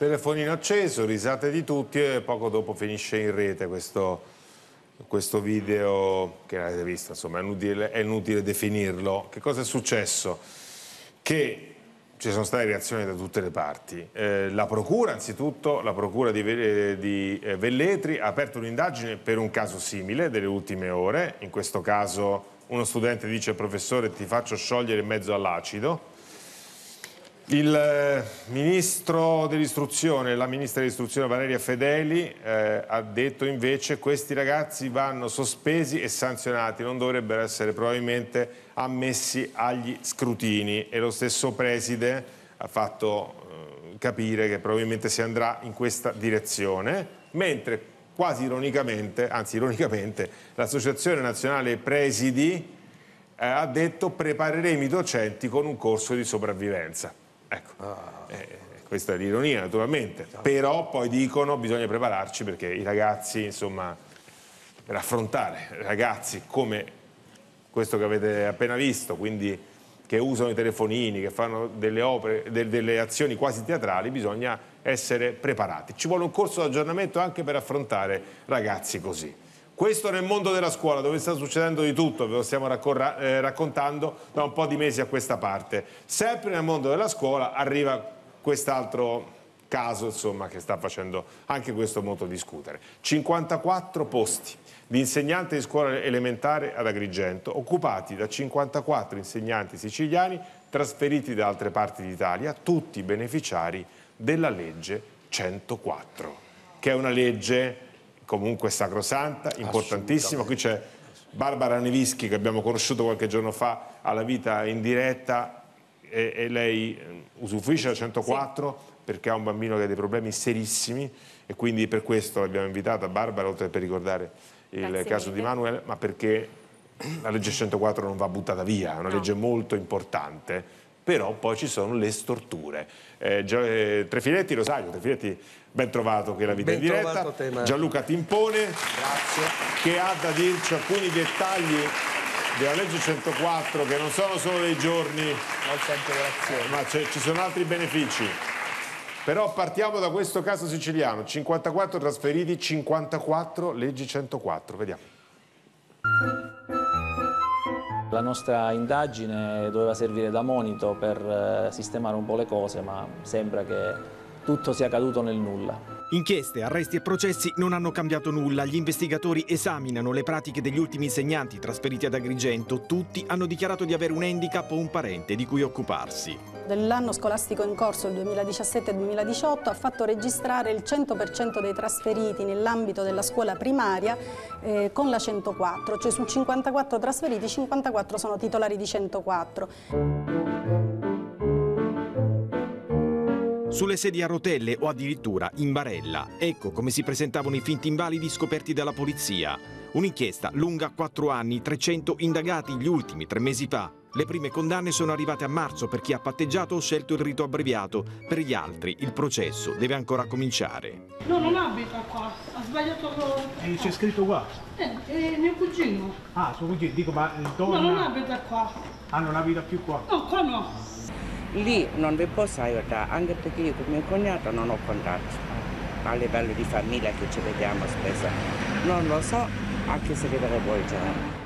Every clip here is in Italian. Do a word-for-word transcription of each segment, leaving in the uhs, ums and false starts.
Telefonino acceso, risate di tutti e poco dopo finisce in rete questo, questo video che l'avete visto, insomma è inutile, è inutile definirlo. Che cosa è successo? Che ci sono state reazioni da tutte le parti. Eh, la procura, anzitutto, la procura di, eh, di eh, Velletri ha aperto un'indagine per un caso simile delle ultime ore. In questo caso uno studente dice: professore, ti faccio sciogliere in mezzo all'acido. Il ministro dell'istruzione, la ministra dell'istruzione Valeria Fedeli eh, ha detto invece: questi ragazzi vanno sospesi e sanzionati, non dovrebbero essere probabilmente ammessi agli scrutini, e lo stesso preside ha fatto eh, capire che probabilmente si andrà in questa direzione, mentre quasi ironicamente, anzi ironicamente, l'Associazione Nazionale Presidi eh, ha detto: prepareremo i docenti con un corso di sopravvivenza. Ecco, ah. eh, questa è l'ironia naturalmente, però poi dicono bisogna prepararci perché i ragazzi, insomma, per affrontare ragazzi come questo che avete appena visto, quindi che usano i telefonini, che fanno delle, opere, de delle azioni quasi teatrali, bisogna essere preparati. Ci vuole un corso di aggiornamento anche per affrontare ragazzi così. Questo nel mondo della scuola, dove sta succedendo di tutto, ve lo stiamo eh, raccontando da un po' di mesi a questa parte. Sempre nel mondo della scuola arriva quest'altro caso, insomma, che sta facendo anche questo molto discutere. cinquantaquattro posti di insegnante di scuola elementare ad Agrigento, occupati da cinquantaquattro insegnanti siciliani trasferiti da altre parti d'Italia, tutti beneficiari della legge centoquattro, che è una legge comunque sacrosanta, importantissima. Qui c'è Barbara Nevischi, che abbiamo conosciuto qualche giorno fa alla Vita in diretta, e, e lei usufruisce della centoquattro, sì, perché ha un bambino che ha dei problemi serissimi, e quindi per questo l'abbiamo invitata, Barbara, oltre per ricordare il Grazie caso mille. di Manuel, ma perché la legge centoquattro non va buttata via, è una no. legge molto importante, però poi ci sono le storture. Eh, Trefiletti, Rosario Trefiletti, ben trovato che la Vita in diretta, Gianluca Timpone, Grazie. che ha da dirci alcuni dettagli della legge centoquattro, che non sono solo dei giorni, ma ci sono altri benefici. Però partiamo da questo caso siciliano: cinquantaquattro trasferiti, cinquantaquattro leggi centoquattro. Vediamo. La nostra indagine doveva servire da monito per sistemare un po' le cose, ma sembra che tutto sia caduto nel nulla. Inchieste, arresti e processi non hanno cambiato nulla. Gli investigatori esaminano le pratiche degli ultimi insegnanti trasferiti ad Agrigento. Tutti hanno dichiarato di avere un handicap o un parente di cui occuparsi. Dell'anno scolastico in corso, il duemiladiciassette duemiladiciotto, ha fatto registrare il cento per cento dei trasferiti nell'ambito della scuola primaria eh, con la centoquattro, cioè su cinquantaquattro trasferiti, cinquantaquattro sono titolari di centoquattro. Sulle sedie a rotelle o addirittura in barella. Ecco come si presentavano i finti invalidi scoperti dalla polizia. Un'inchiesta lunga quattro anni, trecento indagati gli ultimi tre mesi fa. Le prime condanne sono arrivate a marzo per chi ha patteggiato o scelto il rito abbreviato. Per gli altri il processo deve ancora cominciare. No, non abita qua, ha sbagliato. E c'è scritto qua? Eh, eh, mio cugino. Ah, suo cugino, dico, ma dove? No, non abita qua. Ah, non abita più qua? No, qua no. Lì non vi posso aiutare, anche perché io con mio cognato non ho contatti a livello di famiglia, che ci vediamo spesso. Non lo so a chi si deve rivolgere.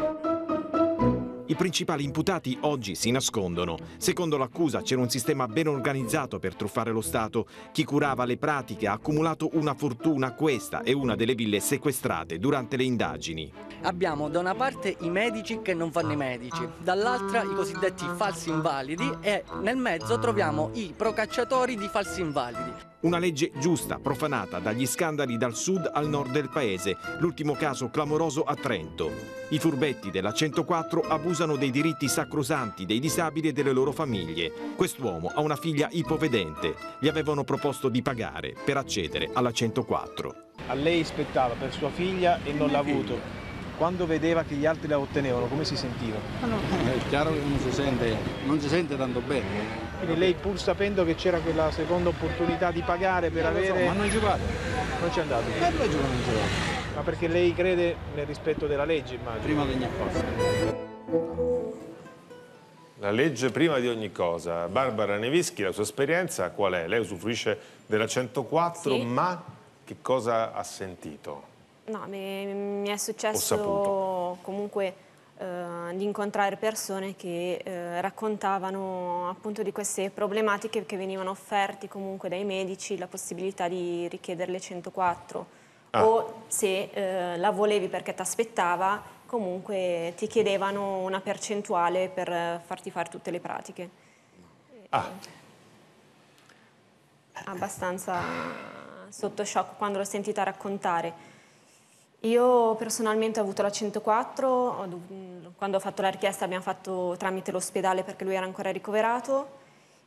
I principali imputati oggi si nascondono. Secondo l'accusa c'era un sistema ben organizzato per truffare lo Stato. Chi curava le pratiche ha accumulato una fortuna. Questa è una delle ville sequestrate durante le indagini. Abbiamo da una parte i medici che non fanno i medici, dall'altra i cosiddetti falsi invalidi, e nel mezzo troviamo i procacciatori di falsi invalidi. Una legge giusta, profanata dagli scandali dal sud al nord del paese, l'ultimo caso clamoroso a Trento. I furbetti della centoquattro abusano dei diritti sacrosanti dei disabili e delle loro famiglie. Quest'uomo ha una figlia ipovedente, gli avevano proposto di pagare per accedere alla centoquattro. A lei spettava per sua figlia e non l'ha avuto. Quando vedeva che gli altri la ottenevano, come si sentiva? È chiaro che non si sente, non si sente tanto bene. Quindi lei, pur sapendo che c'era quella seconda opportunità di pagare per avere... Ma non giocate? Non ci è andato. E poi giocano, non giocate. Ma perché lei crede nel rispetto della legge, immagino? Prima di ogni cosa. La legge prima di ogni cosa. Barbara Nevischi, la sua esperienza qual è? Lei usufruisce della centoquattro, sì. Ma che cosa ha sentito? No, mi, mi è successo comunque eh, di incontrare persone che eh, raccontavano appunto di queste problematiche, che venivano offerte comunque dai medici la possibilità di richiedere le centoquattro. Ah. O se eh, la volevi perché ti aspettava, comunque ti chiedevano una percentuale per farti fare tutte le pratiche. Ah. Eh, abbastanza sotto shock quando l'ho sentita raccontare. Io personalmente ho avuto la centoquattro, quando ho fatto la richiesta abbiamo fatto tramite l'ospedale perché lui era ancora ricoverato,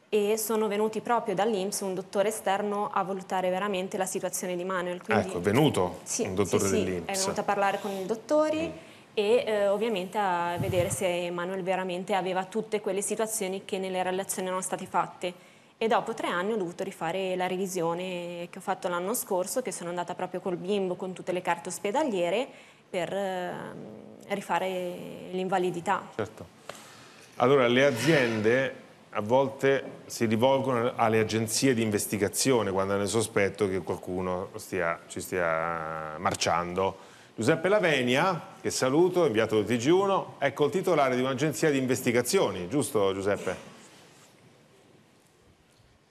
e sono venuti proprio dall'I N P S un dottore esterno a valutare veramente la situazione di Manuel. Quindi, ecco, è venuto sì, un dottore sì, dell'I N P S. Sì, è venuto a parlare con i dottori mm. e eh, ovviamente a vedere se Manuel veramente aveva tutte quelle situazioni che nelle relazioni erano state fatte. E dopo tre anni ho dovuto rifare la revisione che ho fatto l'anno scorso, che sono andata proprio col bimbo con tutte le carte ospedaliere per eh, rifare l'invalidità. Certo. Allora, le aziende a volte si rivolgono alle agenzie di investigazione quando hanno il sospetto che qualcuno stia, ci stia marciando. Giuseppe Lavenia, che saluto, inviato del T G uno, è il titolare di un'agenzia di investigazioni, giusto Giuseppe?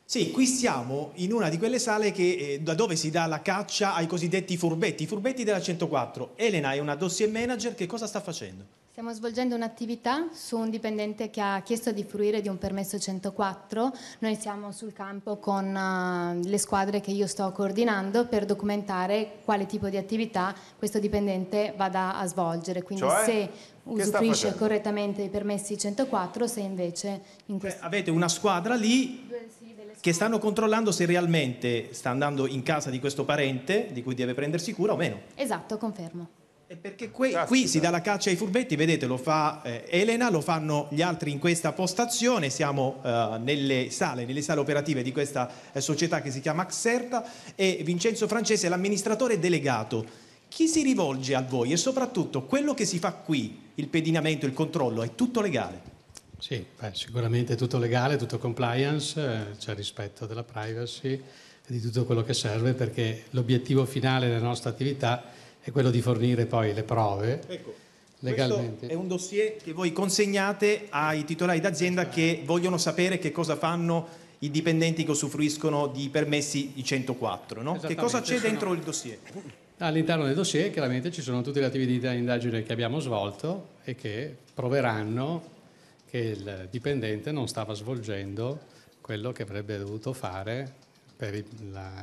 Sì, qui siamo in una di quelle sale che, eh, da dove si dà la caccia ai cosiddetti furbetti, i furbetti della centoquattro. Elena è una dossier manager, che cosa sta facendo? Stiamo svolgendo un'attività su un dipendente che ha chiesto di fruire di un permesso centoquattro. Noi siamo sul campo con uh, le squadre che io sto coordinando per documentare quale tipo di attività questo dipendente vada a svolgere. Quindi cioè? se... usufruisce correttamente i permessi centoquattro, se invece... In cioè, avete una squadra lì che stanno controllando se realmente sta andando in casa di questo parente di cui deve prendersi cura o meno. Esatto, confermo. E perché qui, qui si dà la caccia ai furbetti, vedete, lo fa eh, Elena, lo fanno gli altri in questa postazione, siamo eh, nelle sale, nelle sale operative di questa eh, società che si chiama Axerta, e Vincenzo Francese è l'amministratore delegato. Chi si rivolge a voi e soprattutto quello che si fa qui, il pedinamento, il controllo, è tutto legale? Sì, beh, sicuramente è tutto legale, tutto compliance, eh, c'è rispetto della privacy e di tutto quello che serve, perché l'obiettivo finale della nostra attività è quello di fornire poi le prove. Ecco, legalmente. Questo è un dossier che voi consegnate ai titolari d'azienda che vogliono sapere che cosa fanno i dipendenti che usufruiscono di permessi di centoquattro, no? Che cosa c'è dentro il dossier? All'interno del dossier chiaramente ci sono tutte le attività di indagine che abbiamo svolto e che proveranno che il dipendente non stava svolgendo quello che avrebbe dovuto fare per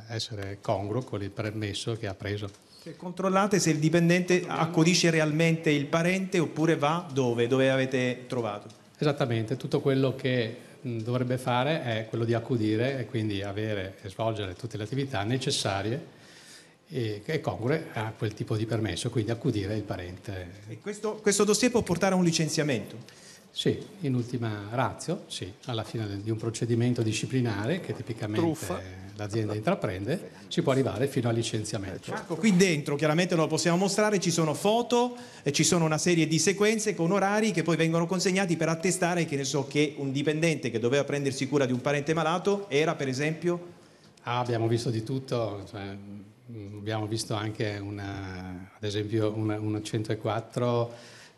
essere congruo con il permesso che ha preso. Cioè, controllate se il dipendente accudisce realmente il parente oppure va dove? Dove avete trovato? Esattamente, tutto quello che dovrebbe fare è quello di accudire e quindi avere e svolgere tutte le attività necessarie e congrue a quel tipo di permesso, quindi accudire il parente. E questo, questo dossier può portare a un licenziamento? Sì, in ultima ratio, sì, alla fine di un procedimento disciplinare che tipicamente l'azienda intraprende, si può arrivare fino al licenziamento. Marco, qui dentro chiaramente lo possiamo mostrare, ci sono foto, eh, ci sono una serie di sequenze con orari che poi vengono consegnati per attestare che, ne so, che un dipendente che doveva prendersi cura di un parente malato era per esempio... Ah, abbiamo visto di tutto... Cioè, abbiamo visto anche una, ad esempio una, una centoquattro,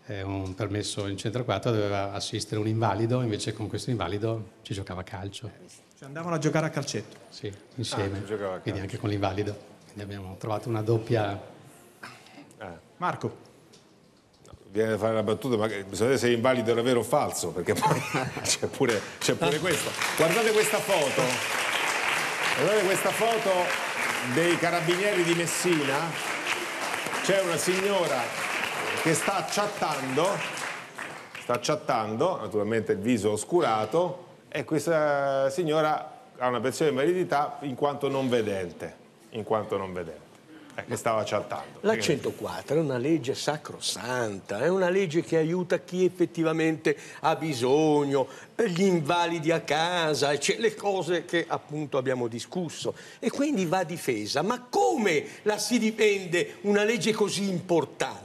eh, un permesso in centoquattro doveva assistere un invalido, invece con questo invalido ci giocava a calcio. Cioè andavano a giocare a calcetto? Sì, insieme, ah, calcio. Quindi anche con l'invalido. Quindi abbiamo trovato una doppia... Eh. Marco? No, viene da fare la battuta, ma bisogna vedere se l'invalido era vero o falso, perché poi c'è pure, c'è pure questo. Guardate questa foto. Guardate questa foto... dei carabinieri di Messina. C'è una signora che sta chattando, sta chattando, naturalmente il viso oscurato, e questa signora ha una pensione di invalidità in quanto non vedente, in quanto non vedente, eh, che stava chattando. La centoquattro è una legge sacrosanta, è una legge che aiuta chi effettivamente ha bisogno, per gli invalidi a casa, cioè le cose che appunto abbiamo discusso, e quindi va difesa. Ma come la si difende una legge così importante?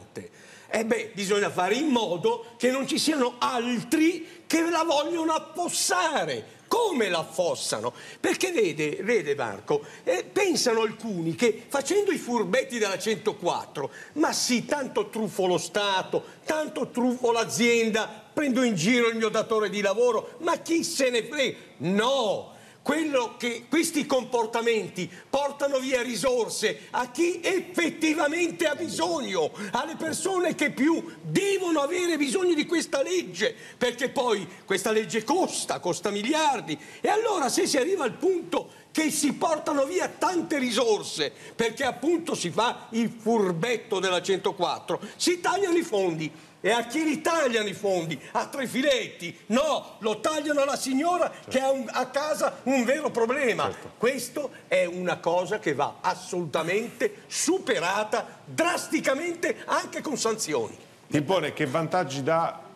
E beh, bisogna fare in modo che non ci siano altri che la vogliono affossare. Come la affossano? Perché vede, vede Marco, eh, pensano alcuni che facendo i furbetti della centoquattro, ma sì, tanto truffo lo Stato, tanto truffo l'azienda, prendo in giro il mio datore di lavoro, ma chi se ne frega? No! Quello che questi comportamenti portano via risorse a chi effettivamente ha bisogno, alle persone che più devono avere bisogno di questa legge, perché poi questa legge costa, costa miliardi, e allora se si arriva al punto che si portano via tante risorse perché appunto si fa il furbetto della centoquattro, si tagliano i fondi. E a chi li tagliano i fondi? A Trefiletti? No, lo tagliano alla signora, certo, che ha un, a casa un vero problema. Certo. Questo è una cosa che va assolutamente superata drasticamente, anche con sanzioni. Timpone, che vantaggi dà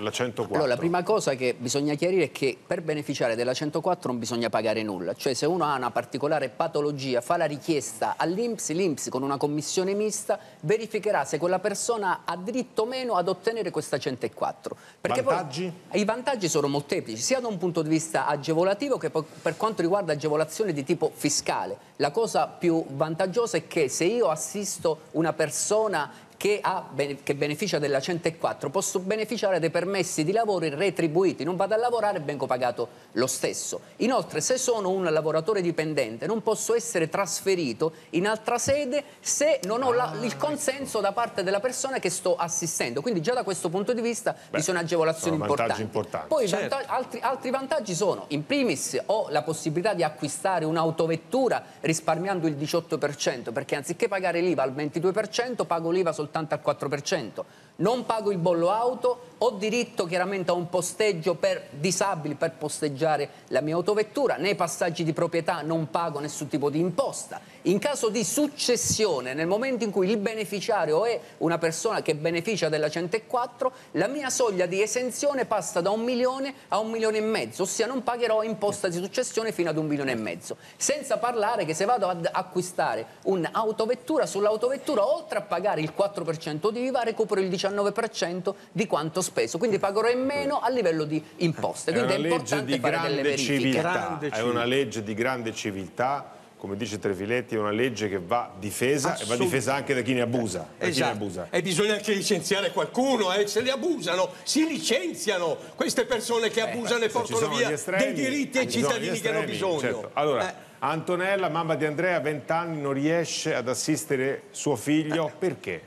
la centoquattro? Allora, la prima cosa che bisogna chiarire è che per beneficiare della centoquattro non bisogna pagare nulla, cioè se uno ha una particolare patologia fa la richiesta all'I N P S, l'I N P S con una commissione mista verificherà se quella persona ha diritto o meno ad ottenere questa centoquattro. Perché vantaggi? Poi, i vantaggi sono molteplici, sia da un punto di vista agevolativo che per quanto riguarda agevolazione di tipo fiscale. La cosa più vantaggiosa è che se io assisto una persona Che, ha, che beneficia della centoquattro, posso beneficiare dei permessi di lavoro retribuiti, non vado a lavorare e vengo pagato lo stesso. Inoltre, se sono un lavoratore dipendente, non posso essere trasferito in altra sede se non ho la, il consenso da parte della persona che sto assistendo. Quindi già da questo punto di vista Beh, ci sono agevolazioni sono importanti. importanti. Poi certo. vanta- altri, altri vantaggi sono, in primis, ho la possibilità di acquistare un'autovettura risparmiando il diciotto per cento, perché anziché pagare l'I V A al ventidue per cento, pago l'I V A soltanto al quattro per cento, non pago il bollo auto, ho diritto chiaramente a un posteggio per disabili per posteggiare la mia autovettura, nei passaggi di proprietà non pago nessun tipo di imposta. In caso di successione, nel momento in cui il beneficiario è una persona che beneficia della centoquattro, la mia soglia di esenzione passa da un milione a un milione e mezzo, ossia non pagherò imposta di successione fino ad un milione e mezzo. Senza parlare che se vado ad acquistare un'autovettura, sull'autovettura oltre a pagare il quattro per cento di I V A recupero il diciannove per cento di quanto speso, quindi pagherò in meno a livello di imposte. Quindi è, una è importante legge di fare delle verifiche. Grande è una legge di grande civiltà, come dice Trefiletti, è una legge che va difesa e va difesa anche da chi ne abusa. Da esatto. chi ne abusa. E bisogna anche licenziare qualcuno, eh? Se li abusano, si licenziano queste persone che eh, abusano e portano via estremi, dei diritti ai cittadini estremi, che hanno bisogno. Certo. Allora, eh. Antonella, mamma di Andrea, vent'anni, non riesce ad assistere suo figlio. Eh. Perché?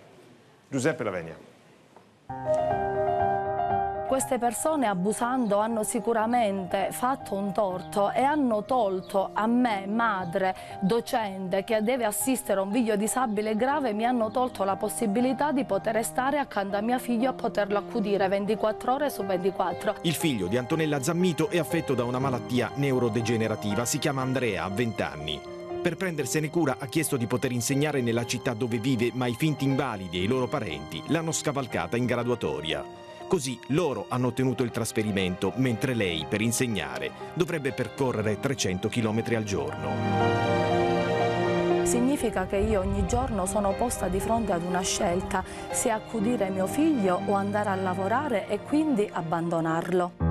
Giuseppe Lavenia. Queste persone abusando hanno sicuramente fatto un torto e hanno tolto a me, madre, docente, che deve assistere a un figlio disabile grave, mi hanno tolto la possibilità di poter stare accanto a mio figlio e poterlo accudire ventiquattro ore su ventiquattro. Il figlio di Antonella Zammito è affetto da una malattia neurodegenerativa, si chiama Andrea, ha venti anni. Per prendersene cura ha chiesto di poter insegnare nella città dove vive, ma i finti invalidi e i loro parenti l'hanno scavalcata in graduatoria. Così loro hanno ottenuto il trasferimento, mentre lei, per insegnare, dovrebbe percorrere trecento chilometri al giorno. Significa che io ogni giorno sono posta di fronte ad una scelta, se accudire mio figlio o andare a lavorare e quindi abbandonarlo.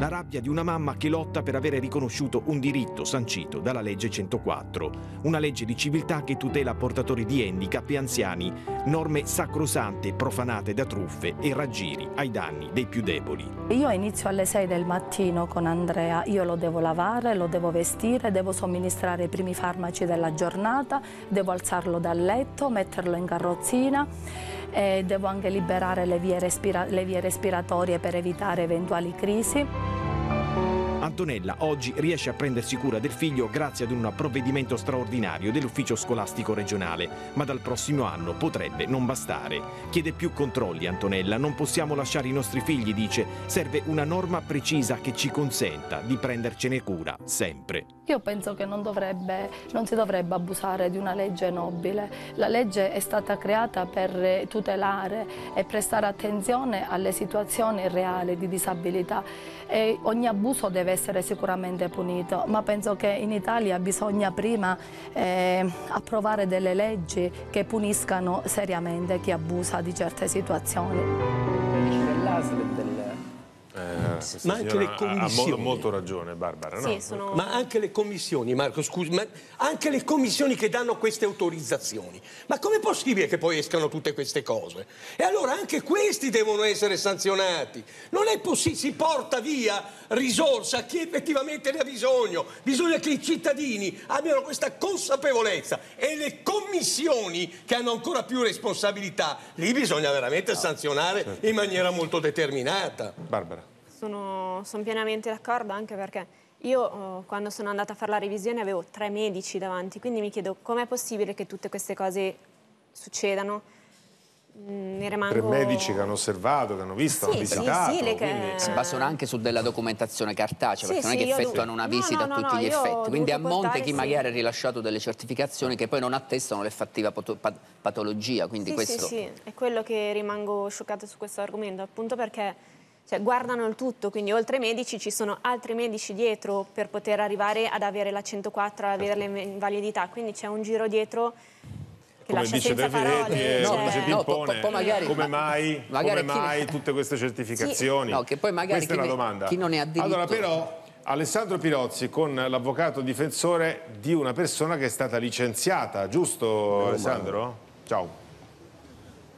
La rabbia di una mamma che lotta per avere riconosciuto un diritto sancito dalla legge centoquattro, una legge di civiltà che tutela portatori di handicap e anziani, norme sacrosante profanate da truffe e raggiri ai danni dei più deboli. Io inizio alle sei del mattino con Andrea, io lo devo lavare, lo devo vestire, devo somministrare i primi farmaci della giornata, devo alzarlo dal letto, metterlo in carrozzina, e devo anche liberare le vie, respira- le vie respiratorie per evitare eventuali crisi. Antonella oggi riesce a prendersi cura del figlio grazie ad un provvedimento straordinario dell'ufficio scolastico regionale, ma dal prossimo anno potrebbe non bastare. Chiede più controlli Antonella, non possiamo lasciare i nostri figli, dice, serve una norma precisa che ci consenta di prendercene cura sempre. Io penso che non, dovrebbe, non si dovrebbe abusare di una legge nobile, la legge è stata creata per tutelare e prestare attenzione alle situazioni reali di disabilità e ogni abuso deve essere essere sicuramente punito, ma penso che in Italia bisogna prima eh, approvare delle leggi che puniscano seriamente chi abusa di certe situazioni. Eh, ma anche le commissioni. Ha molto ragione Barbara, no? Sì, sono... Ma anche le commissioni, Marco, scusi, ma anche le commissioni che danno queste autorizzazioni. Ma com'è possibile che poi escano tutte queste cose? E allora anche questi devono essere sanzionati. Non è possibile, si porta via risorsa a chi effettivamente ne ha bisogno. Bisogna che i cittadini abbiano questa consapevolezza, e le commissioni che hanno ancora più responsabilità, lì bisogna veramente sanzionare, certo, in maniera molto determinata. Barbara. Sono, sono pienamente d'accordo, anche perché io quando sono andata a fare la revisione avevo tre medici davanti, quindi mi chiedo com'è possibile che tutte queste cose succedano. Ne rimango... Tre medici che hanno osservato, che hanno visto, sì, hanno visitato. Sì, sì, quindi... Si basano anche su della documentazione cartacea, perché sì, non è che effettuano una visita no, no, a tutti no, gli effetti. Quindi a monte portare, chi sì. magari ha rilasciato delle certificazioni che poi non attestano l'effettiva patologia. Quindi sì, questo... sì, sì, è quello che rimango scioccata su questo argomento, appunto perché... Cioè, guardano il tutto, quindi oltre ai medici ci sono altri medici dietro per poter arrivare ad avere la centoquattro, ad avere l'invalidità, quindi c'è un giro dietro che lascia senza parole. No, cioè... no, Timpone, po magari, come mai, magari come mai ne... tutte queste certificazioni? Sì, no, che poi magari questa è una domanda. Chi non ne ha diritto... Allora però Alessandro Pirozzi con l'avvocato difensore di una persona che è stata licenziata, giusto no, Alessandro? No. Ciao.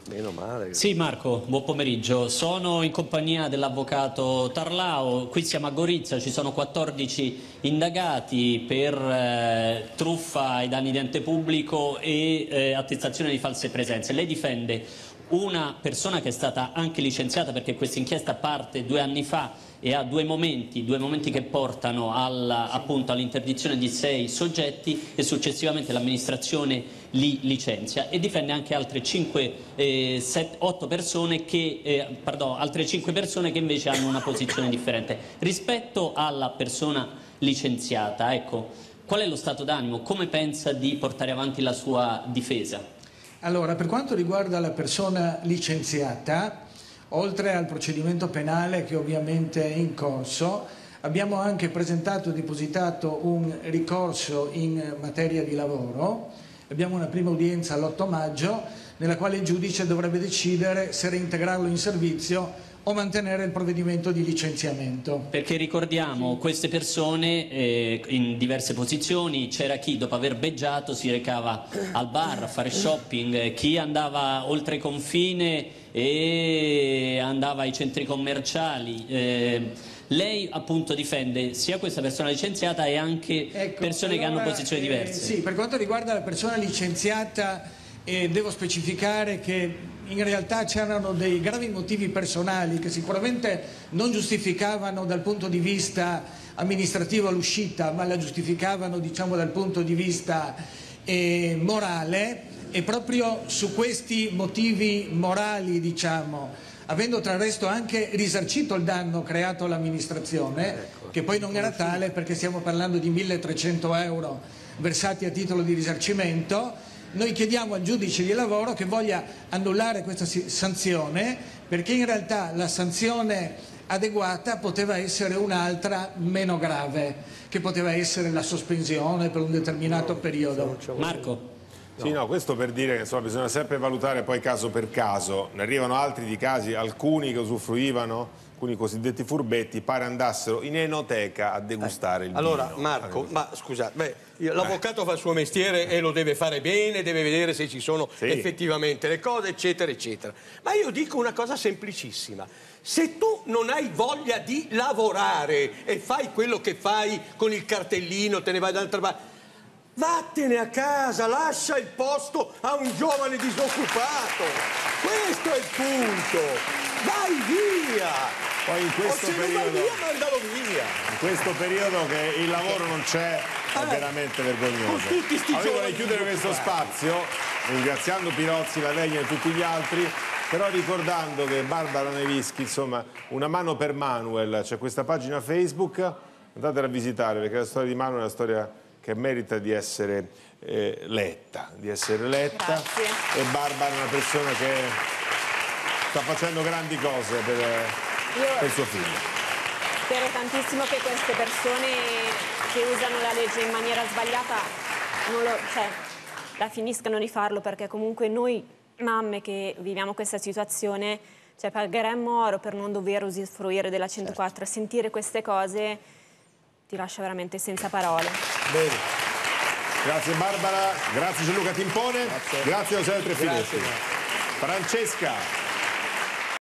Meno male. Sì Marco, buon pomeriggio, sono in compagnia dell'avvocato Tarlao, qui siamo a Gorizia, ci sono quattordici indagati per eh, truffa ai danni di ente pubblico e eh, attestazione di false presenze. Lei difende una persona che è stata anche licenziata perché questa inchiesta parte due anni fa e ha due momenti, due momenti che portano all'interdizione all di sei soggetti e successivamente l'amministrazione li licenzia, e difende anche altre cinque, eh, set, otto persone che, eh, pardon, altre cinque persone che invece hanno una posizione differente. Rispetto alla persona licenziata, ecco, qual è lo stato d'animo? Come pensa di portare avanti la sua difesa? Allora, per quanto riguarda la persona licenziata, oltre al procedimento penale che ovviamente è in corso, abbiamo anche presentato e depositato un ricorso in materia di lavoro. Abbiamo una prima udienza l'otto maggio nella quale il giudice dovrebbe decidere se reintegrarlo in servizio o mantenere il provvedimento di licenziamento. Perché ricordiamo queste persone eh, in diverse posizioni, c'era chi dopo aver beggiato si recava al bar a fare shopping, chi andava oltre confine e andava ai centri commerciali. Eh, lei appunto difende sia questa persona licenziata e anche ecco, persone allora, che hanno posizioni diverse. Eh, sì, per quanto riguarda la persona licenziata eh, devo specificare che in realtà c'erano dei gravi motivi personali che sicuramente non giustificavano dal punto di vista amministrativo l'uscita, ma la giustificavano diciamo dal punto di vista eh, morale. E proprio su questi motivi morali, diciamo, avendo tra il resto anche risarcito il danno creato all'amministrazione, che poi non era tale perché stiamo parlando di milletrecento euro versati a titolo di risarcimento, noi chiediamo al giudice di lavoro che voglia annullare questa sanzione, perché in realtà la sanzione adeguata poteva essere un'altra meno grave, che poteva essere la sospensione per un determinato periodo. Marco. No. Sì, no, questo per dire che insomma, bisogna sempre valutare poi caso per caso. Ne arrivano altri di casi, alcuni che usufruivano, alcuni cosiddetti furbetti, pare andassero in enoteca a degustare eh. il vino. Allora Marco, ma scusate, l'avvocato eh. fa il suo mestiere eh. e lo deve fare bene, deve vedere se ci sono sì. effettivamente le cose, eccetera, eccetera. Ma io dico una cosa semplicissima. Se tu non hai voglia di lavorare e fai quello che fai con il cartellino, te ne vai dall'altra parte, vattene a casa, lascia il posto a un giovane disoccupato. Questo è il punto. Vai via. Poi in questo o se periodo, non vai via, mandalo via. In questo periodo che il lavoro non c'è è eh, veramente vergognoso. Allora io vorrei chiudere questo spazio ringraziando Pirozzi, Lavenia e tutti gli altri, però ricordando che Barbara Nevischi, insomma, una mano per Manuel, c'è questa pagina Facebook, andatela a visitare perché la storia di Manuel è una storia che merita di essere eh, letta, di essere letta. Grazie. E Barbara è una persona che sta facendo grandi cose per, Io... per suo figlio. spero tantissimo che queste persone che usano la legge in maniera sbagliata non lo, cioè, la finiscano di farlo, perché comunque noi mamme che viviamo questa situazione, cioè, pagheremmo oro per non dover usufruire della centoquattro. Certo. Sentire queste cose ti lascia veramente senza parole. Bene. Grazie Barbara, grazie Gianluca Timpone, grazie, grazie a Rosario Trefiletti. Francesca.